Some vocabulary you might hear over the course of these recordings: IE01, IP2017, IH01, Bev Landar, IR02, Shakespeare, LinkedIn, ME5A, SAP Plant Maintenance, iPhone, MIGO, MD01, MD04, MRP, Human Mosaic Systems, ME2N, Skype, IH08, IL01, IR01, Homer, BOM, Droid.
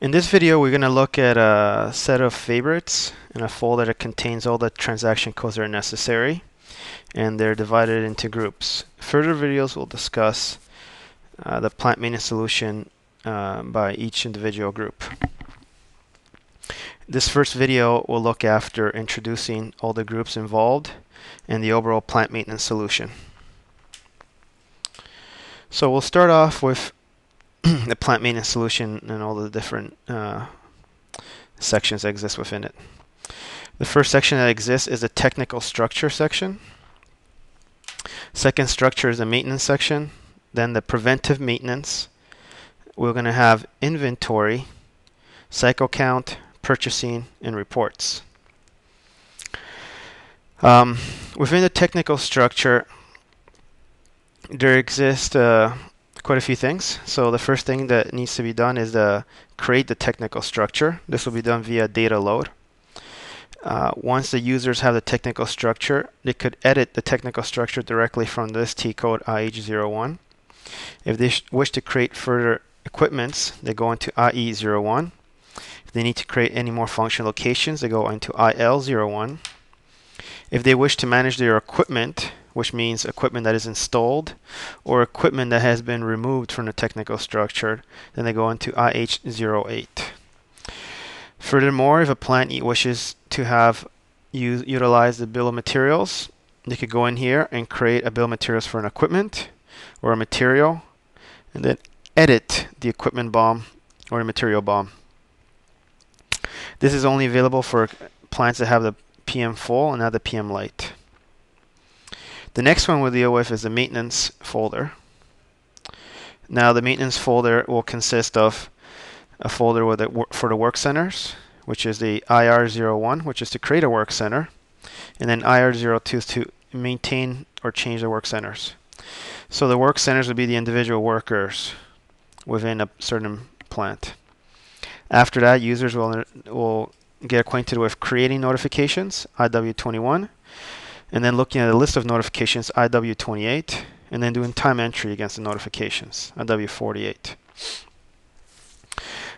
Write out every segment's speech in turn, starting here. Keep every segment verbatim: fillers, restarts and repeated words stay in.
In this video, we're going to look at a set of favorites and a folder that contains all the transaction codes that are necessary, and they're divided into groups. Further videos will discuss uh, the plant maintenance solution uh, by each individual group. This first video will look after introducing all the groups involved and the overall plant maintenance solution. So we'll start off with the plant maintenance solution and all the different uh, sections that exist within it. The first section that exists is the technical structure section. Second structure is the maintenance section. Then the preventive maintenance. We're going to have inventory, cycle count, purchasing, and reports. Um, within the technical structure, there exist uh, quite a few things. So the first thing that needs to be done is to create the technical structure. This will be done via data load. Uh, once the users have the technical structure, they could edit the technical structure directly from this T-code I H zero one. If they wish to create further equipments, they go into I E zero one. If they need to create any more function locations, they go into I L zero one. If they wish to manage their equipment, which means equipment that is installed or equipment that has been removed from the technical structure, then they go into I H zero eight. Furthermore, if a plant wishes to have use, utilize the bill of materials, they could go in here and create a bill of materials for an equipment or a material, and then edit the equipment B O M or the material B O M. This is only available for plants that have the P M full and not the P M light. The next one we'll deal with is the maintenance folder. Now the maintenance folder will consist of a folder with it for the work centers, which is the I R zero one, which is to create a work center, and then I R zero two is to maintain or change the work centers. So the work centers would be the individual workers within a certain plant. After that, users will, will get acquainted with creating notifications, I W twenty-one, and then looking at a list of notifications, I W twenty-eight, and then doing time entry against the notifications, I W forty-eight.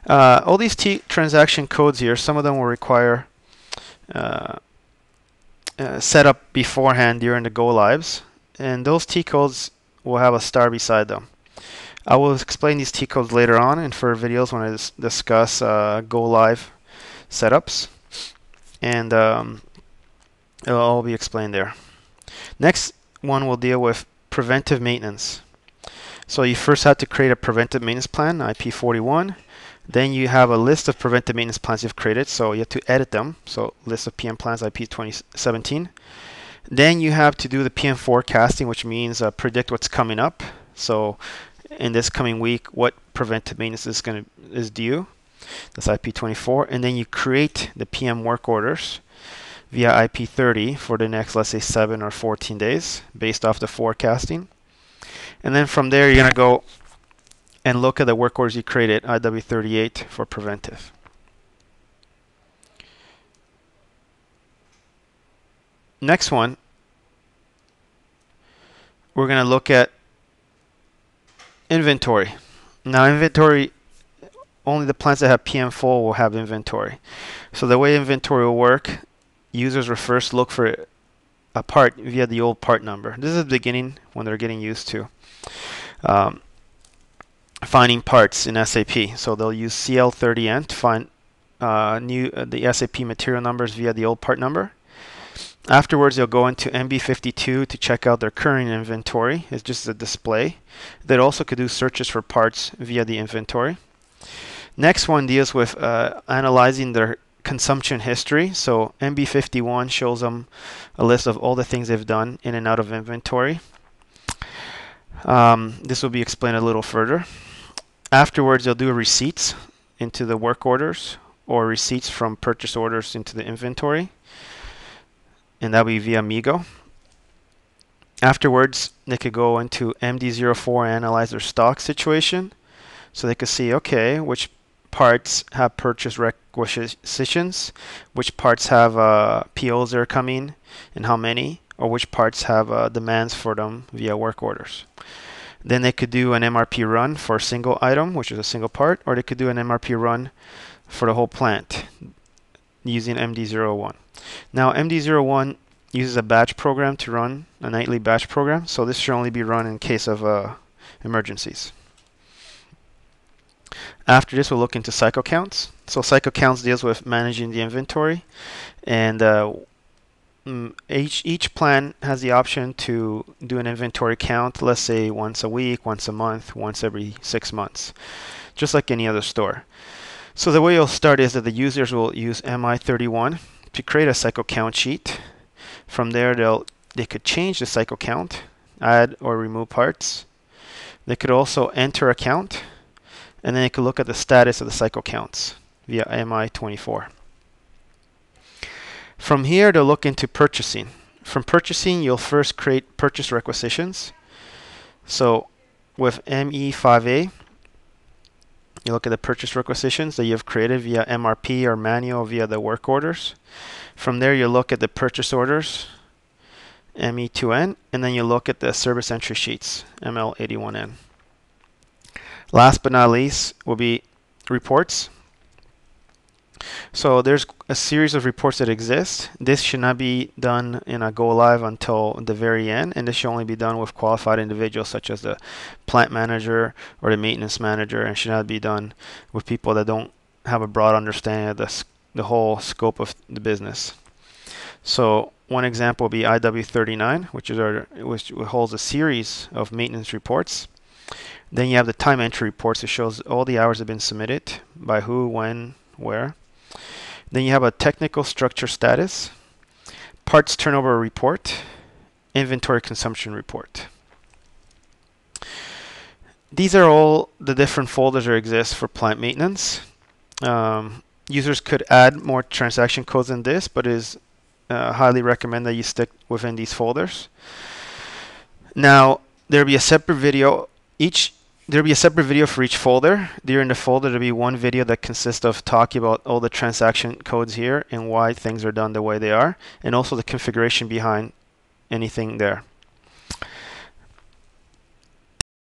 Uh, all these T transaction codes here, some of them will require uh, uh, setup beforehand during the go lives, and those T codes will have a star beside them. I will explain these T codes later on in further videos when I dis discuss uh, go live setups, and um, it'll all be explained there. Next one will deal with preventive maintenance. So you first have to create a preventive maintenance plan, I P forty-one. Then you have a list of preventive maintenance plans you've created, so you have to edit them. So list of P M plans, I P twenty seventeen. Then you have to do the P M forecasting, which means uh, predict what's coming up. So in this coming week, what preventive maintenance is going to is due? That's I P twenty-four. And then you create the P M work orders via I P thirty for the next, let's say, seven or fourteen days, based off the forecasting. And then from there, you're going to go and look at the work orders you created, I W thirty-eight for preventive. Next one, we're going to look at inventory. Now inventory, only the plants that have P M full will have inventory. So the way inventory will work, users will first look for a part via the old part number. This is the beginning when they're getting used to Um, finding parts in S A P. So they'll use C L thirty N to find uh, new uh, the S A P material numbers via the old part number. Afterwards, they'll go into M B fifty-two to check out their current inventory. It's just a display. They also could do searches for parts via the inventory. Next one deals with uh, analyzing their consumption history. So M B fifty-one shows them a list of all the things they've done in and out of inventory. Um, this will be explained a little further. Afterwards, they'll do receipts into the work orders or receipts from purchase orders into the inventory, and that'll be via MIGO. Afterwards, they could go into M D zero four and analyze their stock situation, so they could see, okay, which parts have purchase requisitions, which parts have uh, P Os that are coming, and how many, or which parts have uh, demands for them via work orders. Then they could do an M R P run for a single item, which is a single part, or they could do an M R P run for the whole plant using M D zero one. Now M D zero one uses a batch program to run, a nightly batch program, so this should only be run in case of uh, emergencies. After this, we'll look into cycle counts. So cycle counts deals with managing the inventory, and uh, each, each plan has the option to do an inventory count, let's say once a week, once a month, once every six months, just like any other store. So the way you'll start is that the users will use M I thirty-one to create a cycle count sheet. From there, they'll, they could change the cycle count, add or remove parts. They could also enter a count, and then they could look at the status of the cycle counts via M I twenty-four. From here, they'll look into purchasing. From purchasing, you'll first create purchase requisitions. So with M E five A, you look at the purchase requisitions that you've created via M R P or manual via the work orders. From there, you look at the purchase orders, M E two N, and then you look at the service entry sheets, M L eighty-one N. Last but not least will be reports. So there's a series of reports that exist. This should not be done in a go live until the very end, and this should only be done with qualified individuals such as the plant manager or the maintenance manager, and should not be done with people that don't have a broad understanding of the, the whole scope of the business. So one example would be I W thirty-nine, which is our, which holds a series of maintenance reports. Then you have the time entry reports. It shows all the hours have been submitted by who, when, where. Then you have a technical structure status, parts turnover report, inventory consumption report. These are all the different folders that exist for plant maintenance. Um, users could add more transaction codes than this, but it is uh, highly recommend that you stick within these folders. Now, there'll be a separate video. Each There'll be a separate video for each folder. During the folder, there'll be one video that consists of talking about all the transaction codes here and why things are done the way they are, and also the configuration behind anything there.